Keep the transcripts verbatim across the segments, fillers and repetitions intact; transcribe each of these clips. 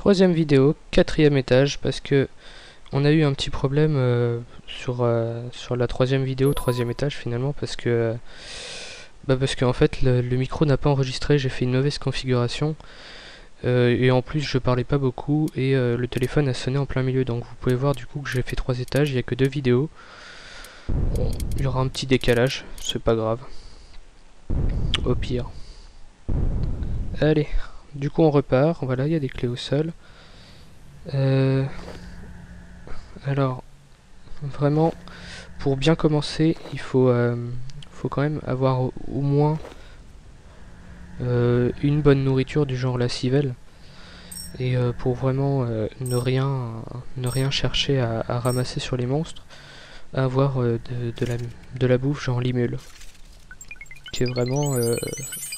Troisième vidéo, quatrième étage, parce que on a eu un petit problème euh, sur, euh, sur la troisième vidéo, troisième étage finalement, parce que euh, bah parce que en fait le, le micro n'a pas enregistré, j'ai fait une mauvaise configuration, euh, et en plus je parlais pas beaucoup, et euh, le téléphone a sonné en plein milieu, donc vous pouvez voir du coup que j'ai fait trois étages, il n'y a que deux vidéos. Bon, il y aura un petit décalage, c'est pas grave, au pire. Allez, du coup on repart, voilà, il y a des clés au sol. Euh... Alors, vraiment, pour bien commencer, il faut, euh, faut quand même avoir au, au moins euh, une bonne nourriture du genre la civelle. Et euh, pour vraiment euh, ne, rien, ne rien chercher à, à ramasser sur les monstres, avoir euh, de, de, la, de la bouffe genre l'imule. Qui est vraiment euh,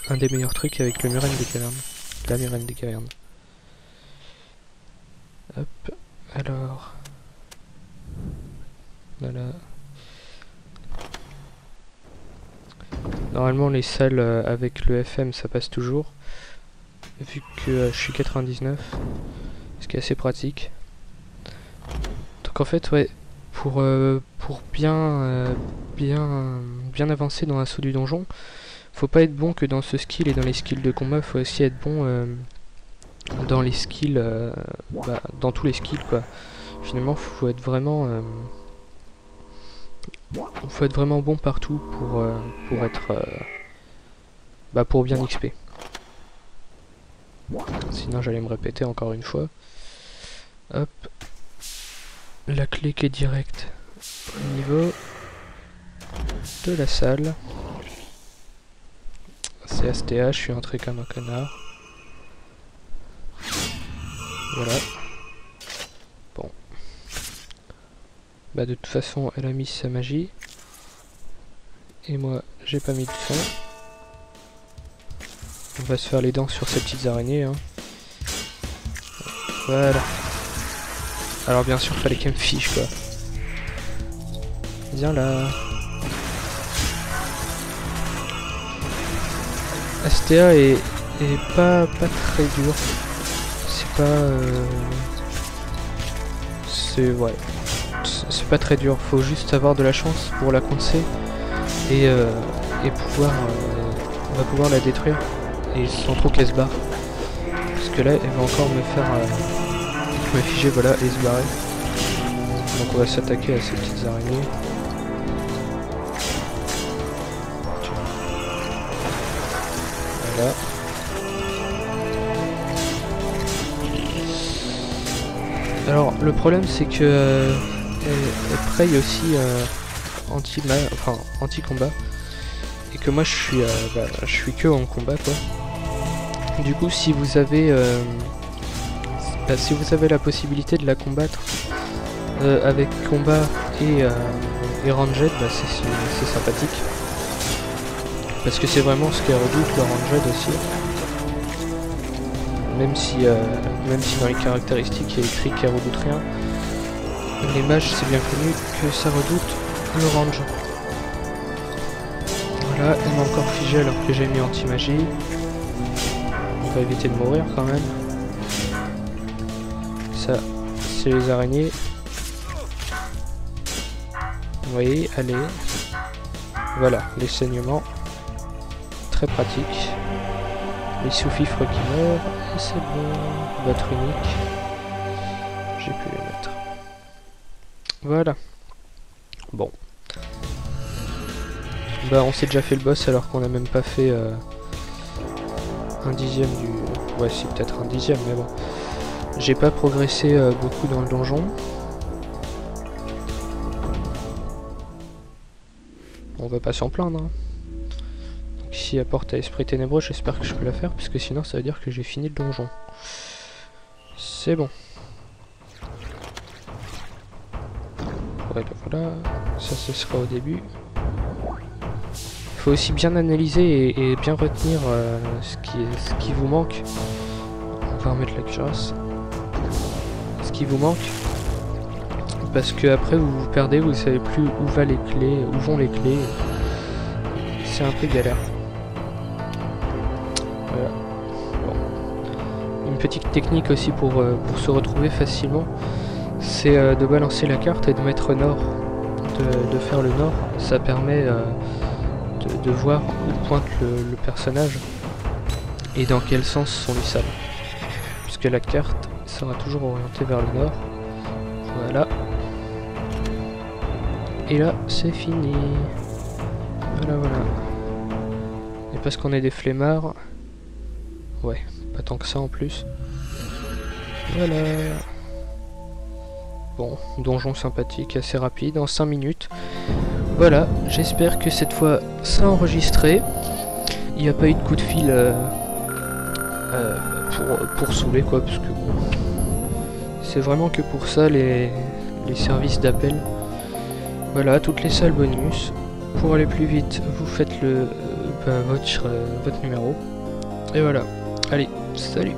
un des meilleurs trucs avec le murène des cavernes. La murène des cavernes. Hop, alors... Voilà. Normalement les salles euh, avec le F M ça passe toujours, vu que euh, je suis quatre-vingt-dix-neuf, ce qui est assez pratique. Donc en fait ouais, pour, euh, pour bien, euh, bien, bien avancer dans l'assaut du donjon, faut pas être bon que dans ce skill et dans les skills de combat, faut aussi être bon euh, dans les skills, euh, bah, dans tous les skills quoi. Finalement faut être vraiment... Euh, Il faut être vraiment bon partout pour, euh, pour être euh, bah pour bien X P. Sinon j'allais me répéter encore une fois. Hop. La clé qui est directe au niveau de la salle. C'est A S T H, je suis entré comme un connard. Voilà. Bah de toute façon elle a mis sa magie et moi j'ai pas mis de son. On va se faire les dents sur ces petites araignées hein. Voilà. Alors bien sûr fallait qu'elle me fiche quoi. Viens là. Astea est, est pas, pas très dur. C'est pas euh... c'est ouais. C'est pas très dur, faut juste avoir de la chance pour la coincer et, euh, et pouvoir, euh, on va pouvoir la détruire et sans trop qu'elle se barre. Parce que là elle va encore me faire euh, me figer voilà et se barrer. Donc on va s'attaquer à ces petites araignées. Voilà. Alors le problème c'est que euh, elle prey aussi euh, anti-ma, enfin anti-combat et que moi je suis euh, bah, je suis que en combat quoi. Du coup si vous avez euh, bah, si vous avez la possibilité de la combattre euh, avec combat et, euh, et ranged, bah, c'est sympathique parce que c'est vraiment ce qu'elle redoute le ranged aussi. Même si, euh, même si dans les caractéristiques il y a écrit qu'elle redoute rien, les mages c'est bien connu que ça redoute le range. Voilà, elle m'a encore figé alors que j'ai mis anti-magie. On va éviter de mourir quand même. Ça, c'est les araignées. Vous voyez, allez. Voilà, les saignements. Très pratique. Les sous-fifres qui meurent, et c'est bon, battre unique, j'ai pu les mettre. Voilà. Bon. Bah on s'est déjà fait le boss alors qu'on a même pas fait euh, un dixième du... Ouais c'est peut-être un dixième mais bon. J'ai pas progressé euh, beaucoup dans le donjon. On va pas s'en plaindre hein. Si elle porte à esprit ténébreux, j'espère que je peux la faire, parce que sinon ça veut dire que j'ai fini le donjon. C'est bon. Ouais, voilà, ça ce sera au début. Il faut aussi bien analyser et, et bien retenir euh, ce, qui est, ce qui vous manque. On va remettre la cuirasse. Ce qui vous manque, parce que après vous vous perdez, vous savez plus où va les clés, où vont les clés. C'est un peu galère. petite technique aussi pour, euh, pour se retrouver facilement, c'est euh, de balancer la carte et de mettre nord, de, de faire le nord. Ça permet euh, de, de voir où pointe le, le personnage et dans quel sens sont les sables, puisque la carte sera toujours orientée vers le nord. Voilà. Et là, c'est fini. Voilà, voilà. Et parce qu'on est des flemmards... Ouais, pas tant que ça en plus. Voilà. Bon, donjon sympathique, assez rapide, en cinq minutes. Voilà, j'espère que cette fois, ça a enregistré. Il n'y a pas eu de coup de fil euh, euh, pour, pour saouler, quoi, parce que... C'est vraiment que pour ça, les, les services d'appel. Voilà, toutes les salles bonus. Pour aller plus vite, vous faites le, euh, bah, votre, euh, votre numéro. Et voilà. Allez, salut!